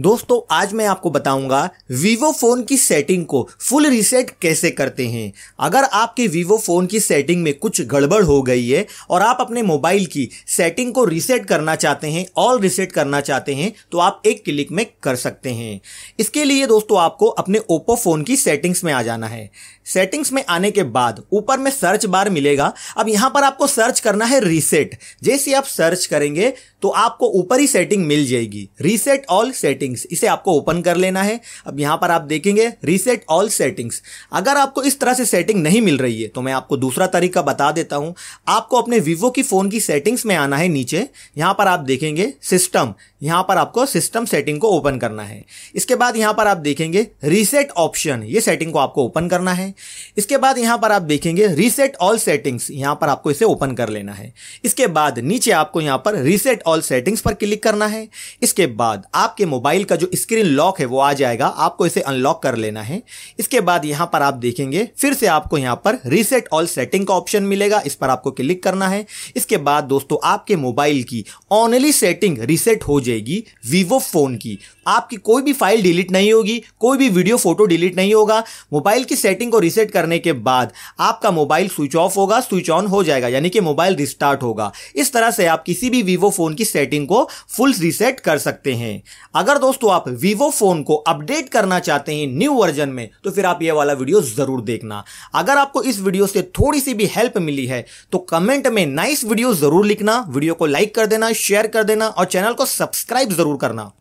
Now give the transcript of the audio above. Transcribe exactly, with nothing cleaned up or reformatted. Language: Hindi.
दोस्तों आज मैं आपको बताऊंगा वीवो फोन की सेटिंग को फुल रीसेट कैसे करते हैं। अगर आपके वीवो फोन की सेटिंग में कुछ गड़बड़ हो गई है और आप अपने मोबाइल की सेटिंग को रीसेट करना चाहते हैं, ऑल रीसेट करना चाहते हैं, तो आप एक क्लिक में कर सकते हैं। इसके लिए दोस्तों आपको अपने ओप्पो फोन की सेटिंग्स में आ जाना है। सेटिंग्स में आने के बाद ऊपर में सर्च बार मिलेगा। अब यहां पर आपको सर्च करना है रीसेट। जैसे आप सर्च करेंगे तो आपको ऊपर ही सेटिंग मिल जाएगी, रीसेट ऑल सेटिंग्स। इसे आपको ओपन कर लेना है। अब यहां पर आप देखेंगे रीसेट ऑल सेटिंग्स। अगर आपको इस तरह से सेटिंग नहीं मिल रही है तो मैं आपको दूसरा तरीका बता देता हूं। आपको अपने वीवो की फोन की सेटिंग्स में आना है। नीचे यहां पर आप देखेंगे सिस्टम, यहां पर आपको सिस्टम सेटिंग को ओपन करना है। इसके बाद यहां पर आप देखेंगे रीसेट ऑप्शन, ये सेटिंग को आपको ओपन करना है। इसके बाद यहां पर आप देखेंगे रीसेट ऑल सेटिंग्स, यहां पर आपको इसे ओपन कर लेना है। इसके बाद नीचे आपको यहां पर रीसेट ऑल सेटिंग्स पर क्लिक करना है। इसके बाद आपके मोबाइल का जो स्क्रीन लॉक है वो आ जाएगा, आपको इसे अनलॉक कर लेना है। इसके बाद यहां पर आप देखेंगे फिर से आपको यहां पर रीसेट ऑल सेटिंग का ऑप्शन मिलेगा, इस पर आपको क्लिक करना है। इसके बाद दोस्तों आपके मोबाइल की ओनली सेटिंग रीसेट हो जाएगी वीवो फोन की। आपकी कोई भी फाइल डिलीट नहीं होगी, कोई भी वीडियो फोटो डिलीट नहीं होगा। मोबाइल की सेटिंग को रीसेट करने के बाद आपका मोबाइल स्विच ऑफ होगा, स्विच ऑन हो जाएगा, यानी कि मोबाइल रिस्टार्ट होगा। इस तरह से आप किसी भी वीवो फोन की सेटिंग को फुल रीसेट कर सकते हैं। अगर दोस्तों आप वीवो फोन को अपडेट करना चाहते हैं न्यू वर्जन में, तो फिर आप ये वाला वीडियो जरूर देखना। अगर आपको इस वीडियो से थोड़ी सी भी हेल्प मिली है तो कमेंट में नाइस वीडियो जरूर लिखना, वीडियो को लाइक कर देना, शेयर कर देना और चैनल को सब्सक्राइब जरूर करना।